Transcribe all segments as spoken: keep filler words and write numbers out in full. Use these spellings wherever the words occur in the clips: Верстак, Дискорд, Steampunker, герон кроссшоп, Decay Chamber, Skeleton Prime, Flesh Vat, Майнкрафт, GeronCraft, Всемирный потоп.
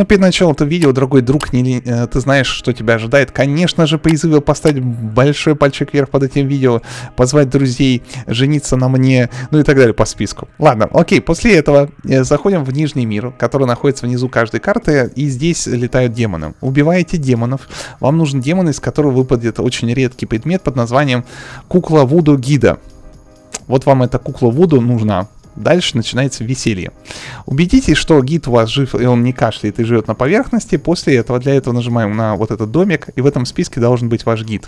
Но перед началом этого видео, дорогой друг, не, ты знаешь, что тебя ожидает. Конечно же, призывил поставить большой пальчик вверх под этим видео, позвать друзей, жениться на мне, ну и так далее по списку. Ладно, окей, после этого заходим в нижний мир, который находится внизу каждой карты, и здесь летают демоны. Убиваете демонов, вам нужен демон, из которого выпадет очень редкий предмет под названием кукла Вуду Гида. Вот вам эта кукла Вуду нужна. Дальше начинается веселье. Убедитесь, что гид у вас жив, и он не кашляет и живет на поверхности. После этого, для этого нажимаем на вот этот домик, и в этом списке должен быть ваш гид.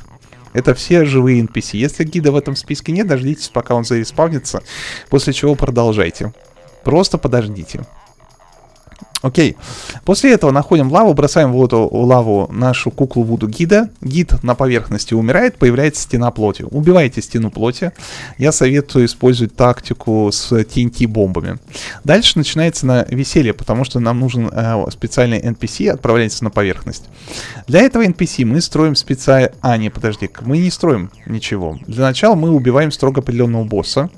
Это все живые эн пи си. Если гида в этом списке нет, дождитесь, пока он зареспавнится, после чего продолжайте. Просто подождите. Окей. После этого находим лаву, бросаем в эту лаву нашу куклу Вуду Гида. Гид на поверхности умирает, появляется стена плоти. Убивайте стену плоти. Я советую использовать тактику с ти эн ти-бомбами. Дальше начинается на веселье, потому что нам нужен э, специальный эн пи си, отправляется на поверхность. Для этого эн пи си мы строим специально... А, не, подожди, мы не строим ничего. Для начала мы убиваем строго определенного босса.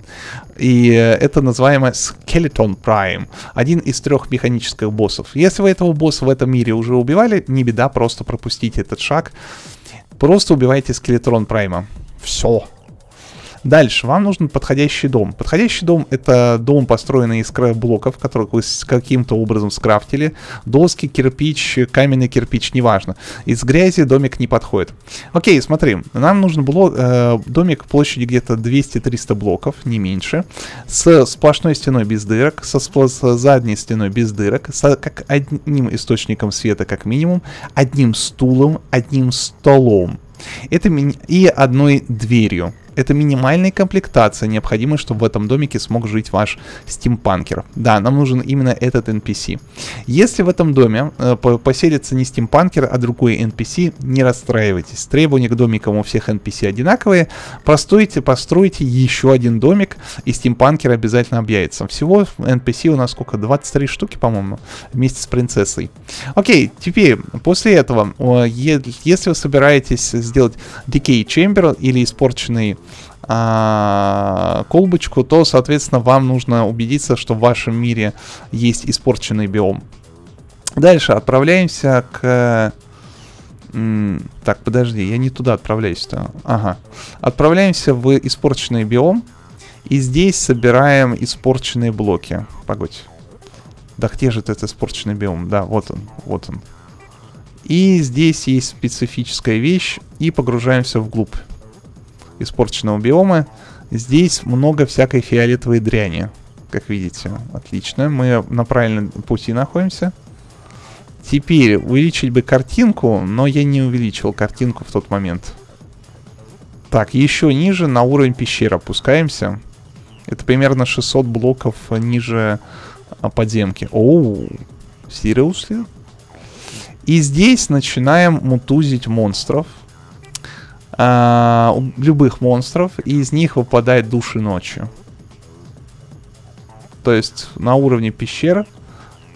И это называемое Skeleton Prime. Один из трех механических боссов. Если вы этого босса в этом мире уже убивали, не беда, просто пропустите этот шаг. Просто убивайте Скелетрон Прайма. Все. Дальше вам нужен подходящий дом. Подходящий дом — это дом, построенный из блоков, которых вы каким-то образом скрафтили. Доски, кирпич, каменный кирпич, неважно. Из грязи домик не подходит. Окей, смотри, нам нужен блок, э, домик площадью где-то двести-триста блоков, не меньше. С сплошной стеной без дырок, со, с задней стеной без дырок, с как одним источником света как минимум, одним стулом, одним столом. Это и одной дверью. Это минимальная комплектация, необходимая, чтобы в этом домике смог жить ваш стимпанкер. Да, нам нужен именно этот эн пи си. Если в этом доме э, поселится не стимпанкер, а другой эн пи си, не расстраивайтесь. Требования к домикам у всех эн пи си одинаковые. Постойте, постройте еще один домик, и стимпанкер обязательно объявится. Всего эн пи си у нас сколько? двадцать три штуки, по-моему, вместе с принцессой. Окей, теперь, после этого, э, если вы собираетесь сделать Decay Chamber или испорченный колбочку, то, соответственно, вам нужно убедиться, что в вашем мире есть испорченный биом. Дальше отправляемся к... Так, подожди, я не туда отправляюсь-то. Ага. Отправляемся в испорченный биом. И здесь собираем испорченные блоки. Погодь. Да где же этот испорченный биом? Да, вот он, вот он. И здесь есть специфическая вещь. И погружаемся вглубь испорченного биома. Здесь много всякой фиолетовой дряни, как видите. Отлично, мы на правильном пути находимся. Теперь увеличить бы картинку, но я не увеличил картинку в тот момент. Так, еще ниже на уровень пещеры опускаемся. Это примерно шестьсот блоков ниже подземки. Оу, серьезно? И здесь начинаем мутузить монстров. Uh, любых монстров, и из них выпадает души ночи. То есть на уровне пещер,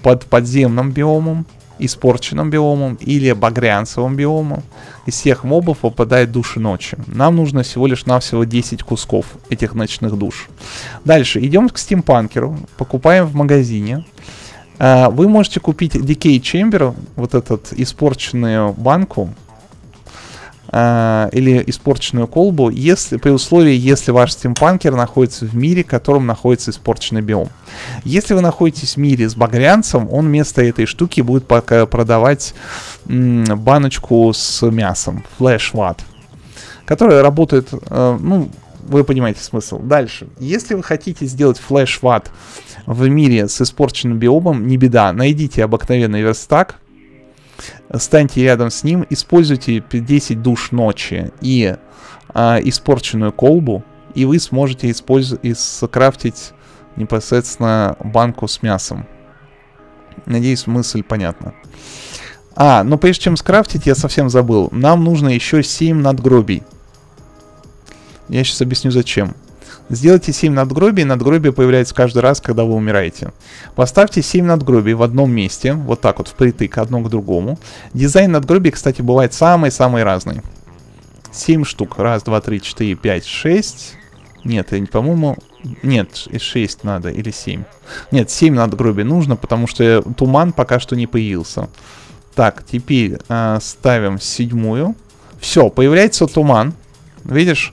под подземным биомом, испорченным биомом или багрянцевым биомом, из всех мобов выпадает души ночи. Нам нужно всего лишь навсего десять кусков этих ночных душ. Дальше идем к стимпанкеру, покупаем в магазине. Uh, вы можете купить Decay Chamber, вот этот испорченную банку, или испорченную колбу, если, при условии, если ваш стимпанкер находится в мире, в котором находится испорченный биом. Если вы находитесь в мире с багрянцем, он вместо этой штуки будет пока продавать м, баночку с мясом, Flesh Vat, которая работает, э, ну, вы понимаете смысл. Дальше, если вы хотите сделать Flesh Vat в мире с испорченным биомом, не беда, найдите обыкновенный верстак, станьте рядом с ним, используйте десять душ ночи и а, испорченную колбу, и вы сможете использовать, скрафтить непосредственно банку с мясом. Надеюсь, мысль понятна. А, но прежде чем скрафтить, я совсем забыл. Нам нужно еще семь надгробий. Я сейчас объясню зачем. Сделайте семь надгробий, надгробие появляется каждый раз, когда вы умираете. Поставьте семь надгробий в одном месте, вот так вот, впритык, одно к другому. Дизайн надгробий, кстати, бывает самый-самый разный. семь штук. раз, два, три, четыре, пять, шесть. Нет, по-моему... Нет, шесть надо, или семь. Нет, семь надо гроби нужно, потому что туман пока что не появился. Так, теперь э, ставим седьмую. Все, появляется туман. Видишь?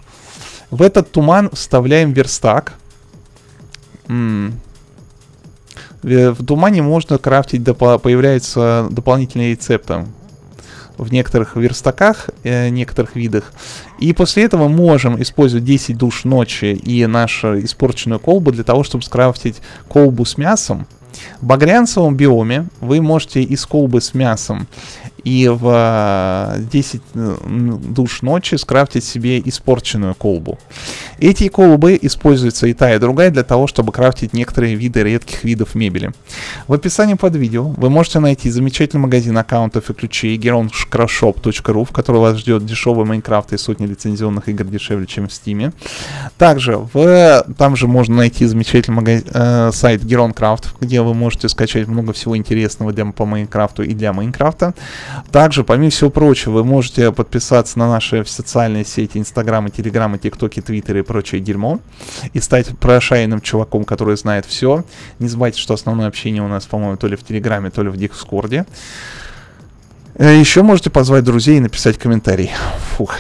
В этот туман вставляем верстак. М-м. В тумане можно крафтить, доп- появляются дополнительные рецепты. В некоторых верстаках, э, некоторых видах. И после этого можем использовать десять душ ночи и нашу испорченную колбу для того, чтобы скрафтить колбу с мясом. В багрянцевом биоме вы можете из колбы с мясом и в десять душ ночи скрафтить себе испорченную колбу. Эти колбы используются и та, и другая для того, чтобы крафтить некоторые виды редких видов мебели. В описании под видео вы можете найти замечательный магазин аккаунтов и ключей герон кроссшоп точка ру, в который вас ждет дешевый Майнкрафт и сотни лицензионных игр дешевле, чем в Стиме. Также в... там же можно найти замечательный магаз... э, сайт GeronCraft, где вы можете скачать много всего интересного для, по Майнкрафту и для Майнкрафта. Также, помимо всего прочего, вы можете подписаться на наши социальные сети Инстаграма, Телеграма, ТикТоки, Твиттер и прочее дерьмо. И стать прошайным чуваком, который знает все. Не забывайте, что основное общение у нас, по-моему, то ли в Телеграме, то ли в Дискорде. Еще можете позвать друзей и написать комментарий. Фух.